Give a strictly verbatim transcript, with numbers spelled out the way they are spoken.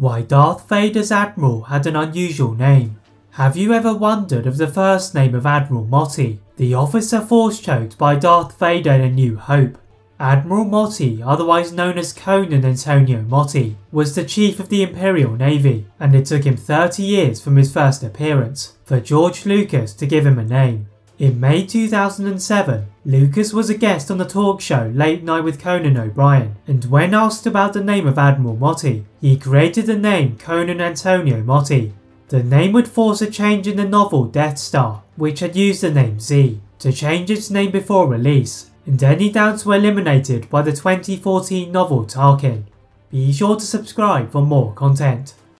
Why Darth Vader's Admiral had an unusual name. Have you ever wondered of the first name of Admiral Motti, the officer force-choked by Darth Vader in A New Hope? Admiral Motti, otherwise known as Conan Antonio Motti, was the chief of the Imperial Navy, and it took him thirty years from his first appearance for George Lucas to give him a name. In May two thousand seven, Lucas was a guest on the talk show Late Night with Conan O'Brien, and when asked about the name of Admiral Motti, he created the name Conan Antonio Motti. The name would force a change in the novel Death Star, which had used the name Z, to change its name before release, and any doubts were eliminated by the twenty fourteen novel Tarkin. Be sure to subscribe for more content.